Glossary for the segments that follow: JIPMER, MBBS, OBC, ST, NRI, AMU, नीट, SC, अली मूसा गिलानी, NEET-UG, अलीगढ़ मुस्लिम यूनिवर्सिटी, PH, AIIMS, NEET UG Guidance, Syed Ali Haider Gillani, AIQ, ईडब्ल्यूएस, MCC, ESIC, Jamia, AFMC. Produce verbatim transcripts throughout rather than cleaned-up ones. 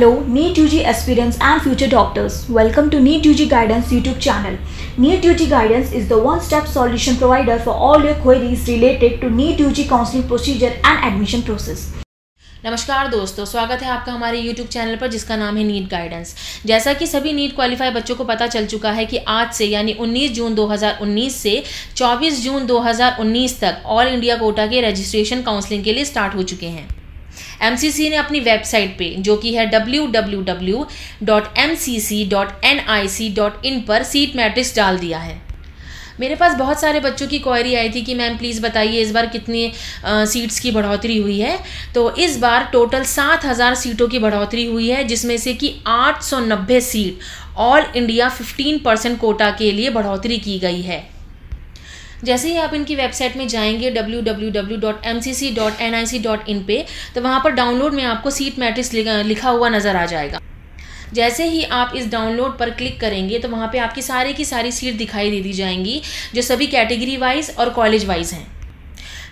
Hello NEET U G aspirants and future doctors, welcome to NEET U G Guidance YouTube channel. NEET U G Guidance is the one-step solution provider for all your queries related to NEET U G counseling procedure and admission process. नमस्कार दोस्तों, स्वागत है आपका हमारे YouTube channel पर जिसका नाम है नीट गाइडेंस। जैसा कि सभी नीट क्वालिफाई बच्चों को पता चल चुका है कि आज से यानी उन्नीस जून दो हज़ार उन्नीस से चौबीस जून दो हज़ार उन्नीस तक ऑल इंडिया कोटा के रजिस्ट्रेशन काउंसलिंग के लिए स्टार्ट हो चुके हैं। एम सी सी ने अपनी वेबसाइट पे जो कि है W W W dot M C C dot N I C dot in पर सीट मैट्रिक्स डाल दिया है। मेरे पास बहुत सारे बच्चों की क्वेरी आई थी कि मैम प्लीज़ बताइए इस बार कितनी आ, सीट्स की बढ़ोतरी हुई है। तो इस बार टोटल सात हज़ार सीटों की बढ़ोतरी हुई है, जिसमें से कि आठ सौ नब्बे seat all India fifteen percent quota के लिए बढ़ोतरी की गई है। जैसे ही आप इनकी वेबसाइट में जाएंगे W W W dot M C C dot N I C dot in पे, तो वहाँ पर डाउनलोड में आपको सीट मैट्रिक्स लिखा हुआ नज़र आ जाएगा। जैसे ही आप इस डाउनलोड पर क्लिक करेंगे तो वहाँ पे आपकी सारी की सारी सीट दिखाई दे दी जाएंगी, जो सभी कैटेगरी वाइज और कॉलेज वाइज हैं।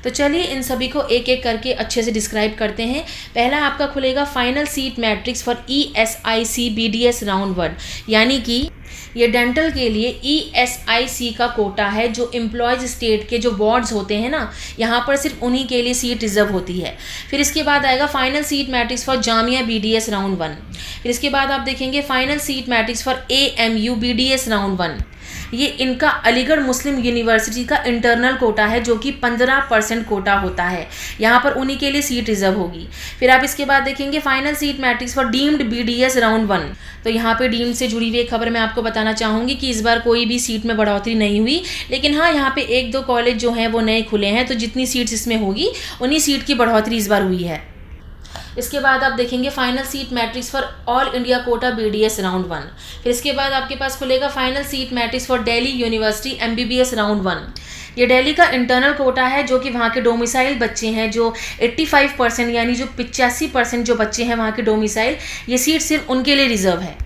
तो चलिए इन सभी को एक एक करके अच्छे से डिस्क्राइब करते हैं। पहला आपका खुलेगा final seat matrix for E S I C B D S round one, यानी कि ये डेंटल के लिए ई एस आई सी का कोटा है। जो एम्प्लॉयज स्टेट के जो वार्ड्स होते हैं ना, यहाँ पर सिर्फ उन्हीं के लिए सीट रिजर्व होती है। फिर इसके बाद आएगा final seat matrix for Jamia B D S round one. फिर इसके बाद आप देखेंगे final seat matrix for A M U B D S round one. ये इनका अलीगढ़ मुस्लिम यूनिवर्सिटी का इंटरनल कोटा है जो कि पंद्रह परसेंट कोटा होता है, यहाँ पर उन्हीं के लिए सीट रिजर्व होगी। फिर आप इसके बाद देखेंगे final seat matrix for deemed B D S round one. तो यहाँ पे डीम्ड से जुड़ी हुई खबर मैं आपको बताना चाहूँगी कि इस बार कोई भी सीट में बढ़ोतरी नहीं हुई, लेकिन हाँ यहाँ पर एक दो कॉलेज जो हैं वो नए खुले हैं, तो जितनी सीट्स इसमें होगी उन्हीं सीट की बढ़ोतरी इस बार हुई है। इसके बाद आप देखेंगे final seat matrix for all India quota B D S round one. फिर इसके बाद आपके पास खुलेगा final seat matrix for Delhi University M B B S round one. ये दिल्ली का इंटरनल कोटा है जो कि वहाँ के डोमिसाइल बच्चे हैं, जो पचासी परसेंट यानी जो पिचासी परसेंट जो बच्चे हैं वहाँ के डोमिसाइल, ये सीट सिर्फ उनके लिए रिजर्व है।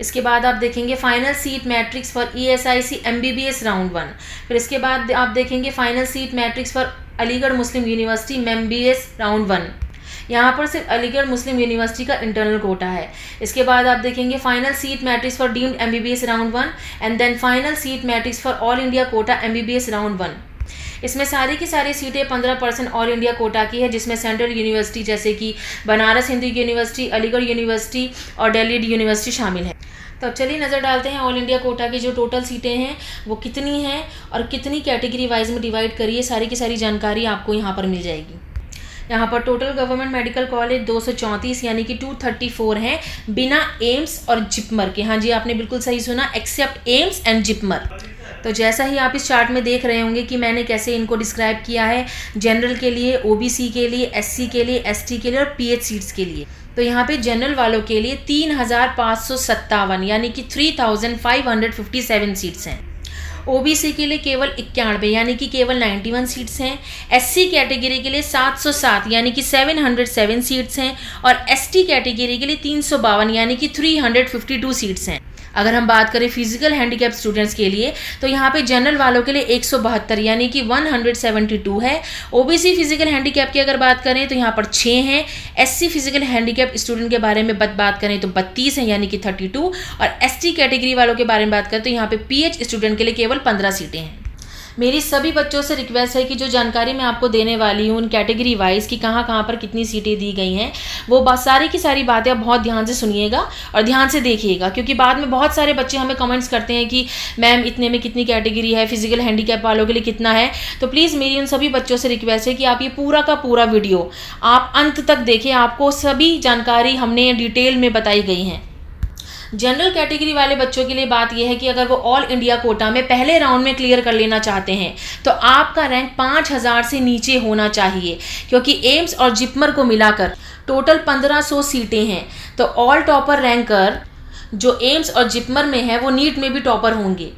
इसके बाद आप देखेंगे final seat matrix for E S I C M B B S round one. फिर इसके बाद आप देखेंगे final seat matrix for अलीगढ़ मुस्लिम यूनिवर्सिटी M B B S round one, यहाँ पर सिर्फ अलीगढ़ मुस्लिम यूनिवर्सिटी का इंटरनल कोटा है। इसके बाद आप देखेंगे final seat matrix for deemed M B B S round one and then final seat matrix for all India Kota M B B S round one. इसमें सारी की सारी सीटें पंद्रह परसेंट ऑल इंडिया कोटा की है, जिसमें सेंट्रल यूनिवर्सिटी जैसे कि बनारस हिंदू यूनिवर्सिटी, अलीगढ़ यूनिवर्सिटी और दिल्ली यूनिवर्सिटी शामिल है। तो अब चलिए नज़र डालते हैं ऑल इंडिया कोटा की जो टोटल सीटें हैं वो कितनी हैं और कितनी कैटेगरी वाइज में डिवाइड करिए, सारी की सारी जानकारी आपको यहाँ पर मिल जाएगी। यहाँ पर टोटल गवर्नमेंट मेडिकल कॉलेज दो सौ चौंतीस यानी कि दो सौ चौंतीस हैं, बिना एम्स और जिपमर के। हाँ जी, आपने बिल्कुल सही सुना, एक्सेप्ट एम्स एंड जिपमर। तो जैसा ही आप इस चार्ट में देख रहे होंगे कि मैंने कैसे इनको डिस्क्राइब किया है, जनरल के लिए, ओ बी सी के लिए, एस सी के लिए, एस टी के लिए और पी एच सीट्स के लिए। तो यहाँ पे जनरल वालों के लिए तीन हज़ार पाँच सौ सत्तावन यानी कि three thousand five hundred fifty seven seats हैं। ओ बी सी के लिए केवल इक्यानवे यानी कि केवल इक्यानवे सीट्स हैं। एस सी कैटेगरी के लिए सात सौ सात यानी कि सात सौ सात सीट्स हैं और एस टी कैटेगरी के लिए तीन सौ बावन यानी कि तीन सौ बावन सीट्स हैं। अगर हम बात करें फिजिकल हैंडीकैप स्टूडेंट्स के लिए, तो यहाँ पे जनरल वालों के लिए एक सौ बहत्तर यानी कि एक सौ बहत्तर है। O B C physical handicap की अगर बात करें तो यहाँ पर छः हैं। S C physical handicap student के बारे में बात करें तो बत्तीस है यानी कि बत्तीस और एस टी कैटेगरी वालों के बारे में बात करें तो यहाँ पे पी एच स्टूडेंट के लिए केवल पंद्रह सीटें हैं। मेरी सभी बच्चों से रिक्वेस्ट है कि जो जानकारी मैं आपको देने वाली हूँ उन कैटेगरी वाइज कि कहाँ कहाँ पर कितनी सीटें दी गई हैं, वो बस सारी की सारी बातें आप बहुत ध्यान से सुनिएगा और ध्यान से देखिएगा, क्योंकि बाद में बहुत सारे बच्चे हमें कमेंट्स करते हैं कि मैम इतने में कितनी कैटेगरी है, फिजिकल हैंडीकैप वालों के लिए कितना है। तो प्लीज़ मेरी उन सभी बच्चों से रिक्वेस्ट है कि आप ये पूरा का पूरा वीडियो आप अंत तक देखें। आपको सभी जानकारी हमने डिटेल में बताई गई हैं। जनरल कैटेगरी वाले बच्चों के लिए बात यह है कि अगर वो ऑल इंडिया कोटा में पहले राउंड में क्लियर कर लेना चाहते हैं तो आपका रैंक पाँच हज़ार से नीचे होना चाहिए, क्योंकि एम्स और जिपमर को मिलाकर टोटल पंद्रह सौ सीटें हैं। तो ऑल टॉपर रैंकर जो एम्स और जिपमर में है वो नीट में भी टॉपर होंगे।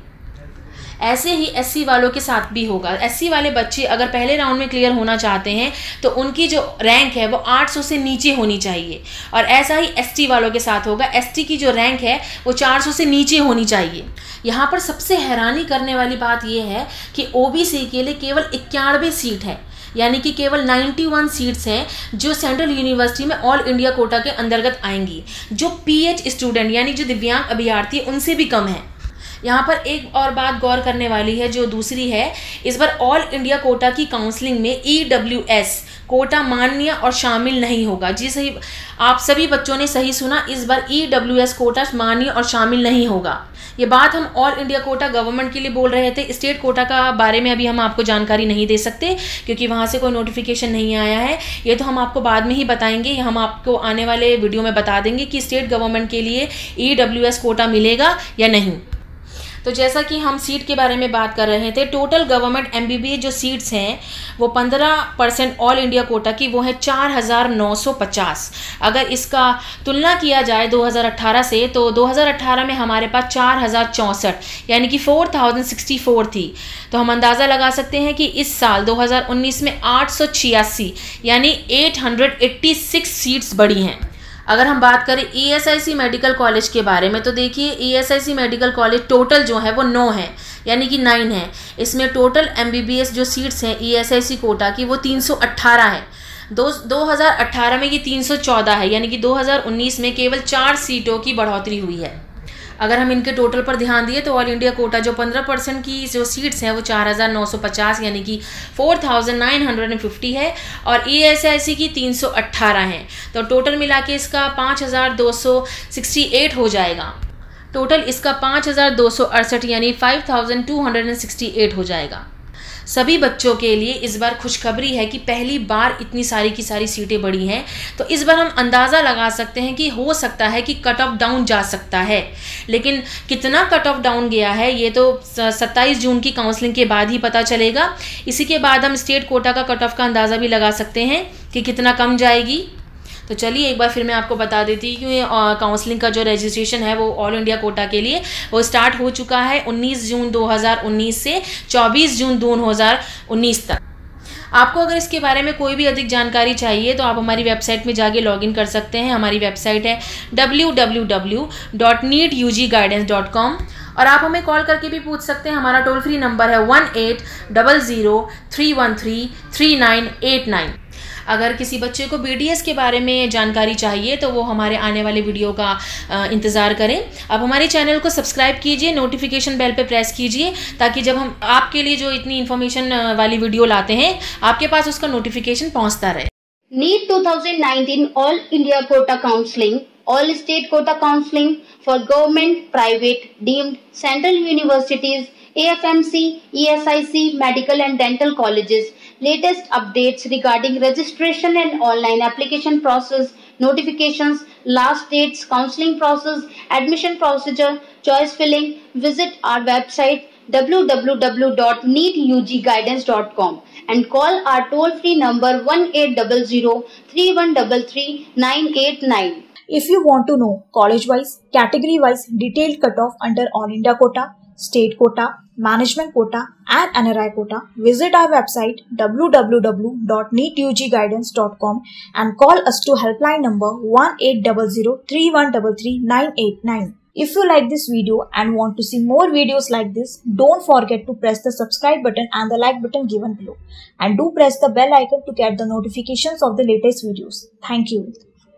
ऐसे ही एस सी वालों के साथ भी होगा। एस सी वाले बच्चे अगर पहले राउंड में क्लियर होना चाहते हैं तो उनकी जो रैंक है वो आठ सौ से नीचे होनी चाहिए, और ऐसा ही एस टी वालों के साथ होगा। एस टी की जो रैंक है वो चार सौ से नीचे होनी चाहिए। यहाँ पर सबसे हैरानी करने वाली बात यह है कि ओ बी सी के लिए केवल इक्यानवे सीट है, यानी कि केवल इक्यानवे सीट्स हैं जो सेंट्रल यूनिवर्सिटी में ऑल इंडिया कोटा के अंतर्गत आएंगी, जो पीएच स्टूडेंट यानी जो दिव्यांग अभ्यर्थी उनसे भी कम है। यहाँ पर एक और बात गौर करने वाली है जो दूसरी है, इस बार ऑल इंडिया कोटा की काउंसलिंग में ईडब्ल्यूएस कोटा मान्य और शामिल नहीं होगा। जी सही, आप सभी बच्चों ने सही सुना, इस बार ईडब्ल्यूएस कोटा मान्य और शामिल नहीं होगा। ये बात हम ऑल इंडिया कोटा गवर्नमेंट के लिए बोल रहे थे, स्टेट कोटा का बारे में अभी हम आपको जानकारी नहीं दे सकते क्योंकि वहाँ से कोई नोटिफिकेशन नहीं आया है। ये तो हम आपको बाद में ही बताएंगे, हम आपको आने वाले वीडियो में बता देंगे कि स्टेट गवर्नमेंट के लिए ईडब्ल्यूएस कोटा मिलेगा या नहीं। तो जैसा कि हम सीट के बारे में बात कर रहे थे, टोटल गवर्नमेंट एमबीबीए जो सीट्स हैं वो पंद्रह परसेंट ऑल इंडिया कोटा की, वो है चार हज़ार नौ सौ पचास। अगर इसका तुलना किया जाए दो हज़ार अठारह से, तो दो हज़ार अठारह में हमारे पास चार हज़ार चौंसठ यानी कि चार हज़ार चौंसठ थी। तो हम अंदाज़ा लगा सकते हैं कि इस साल दो हज़ार उन्नीस में आठ सौ छियासी यानी आठ सौ छियासी सीट्स बढ़ी हैं। अगर हम बात करें E S I C medical college के बारे में, तो देखिए E S I C medical college total जो है वो नौ है यानी कि नाइन है। इसमें total M B B S जो सीट्स हैं ई एस आई सी कोटा की वो तीन सौ अट्ठारह है। दो दो हज़ार अट्ठारह में ये तीन सौ चौदह है यानी कि दो हज़ार उन्नीस में केवल चार सीटों की बढ़ोतरी हुई है। अगर हम इनके टोटल पर ध्यान दिए तो ऑल इंडिया कोटा जो पंद्रह परसेंट की जो सीट्स हैं वो चार हज़ार नौ सौ पचास यानी कि चार हज़ार नौ सौ पचास है और ईएसआईसी की तीन सौ अट्ठारह हैं, तो टोटल मिला के इसका पाँच हज़ार दो सौ अड़सठ हो जाएगा। टोटल इसका पाँच हज़ार दो सौ अड़सठ यानी पाँच हज़ार दो सौ अड़सठ हो जाएगा। सभी बच्चों के लिए इस बार खुशखबरी है कि पहली बार इतनी सारी की सारी सीटें बढ़ी हैं, तो इस बार हम अंदाज़ा लगा सकते हैं कि हो सकता है कि कट ऑफ डाउन जा सकता है, लेकिन कितना कट ऑफ डाउन गया है ये तो सत्ताईस जून की काउंसलिंग के बाद ही पता चलेगा। इसी के बाद हम स्टेट कोटा का कट ऑफ का अंदाज़ा भी लगा सकते हैं कि कितना कम जाएगी। तो चलिए एक बार फिर मैं आपको बता देती हूँ कि काउंसलिंग का जो रजिस्ट्रेशन है वो ऑल इंडिया कोटा के लिए वो स्टार्ट हो चुका है उन्नीस जून दो हज़ार उन्नीस से चौबीस जून दो हज़ार उन्नीस तक। आपको अगर इसके बारे में कोई भी अधिक जानकारी चाहिए तो आप हमारी वेबसाइट में जाके लॉगिन कर सकते हैं। हमारी वेबसाइट है W W W dot नीट U G guidance dot com और आप हमें कॉल करके भी पूछ सकते हैं। हमारा टोल फ्री नंबर है one eight double zero three one three three nine eight nine. अगर किसी बच्चे को बीडीएस के बारे में जानकारी चाहिए तो वो हमारे आने वाले वीडियो का इंतज़ार करें। अब हमारे चैनल को सब्सक्राइब कीजिए, नोटिफिकेशन बेल पे प्रेस कीजिए ताकि जब हम आपके लिए जो इतनी इन्फॉर्मेशन वाली वीडियो लाते हैं आपके पास उसका नोटिफिकेशन पहुंचता रहे। नीट दो हज़ार उन्नीस all India quota counselling, all state quota counselling for government private deemed central universities A F M C, E S I C, medical and dental colleges. Latest updates regarding registration and online application process, notifications, last dates, counseling process, admission procedure, choice filling. Visit our website w w w dot neet u g guidance dot com and call our toll-free number one eight zero zero three one three three nine eight nine. If you want to know college-wise, category-wise detailed cutoff under All India Quota, State Quota, Management Quota and N R I Quota, visit our website w w w dot neet u g guidance dot com and call us to helpline number one eight zero zero three one three three nine eight nine. If you like this video and want to see more videos like this, don't forget to press the subscribe button and the like button given below. And do press the bell icon to get the notifications of the latest videos. Thank you.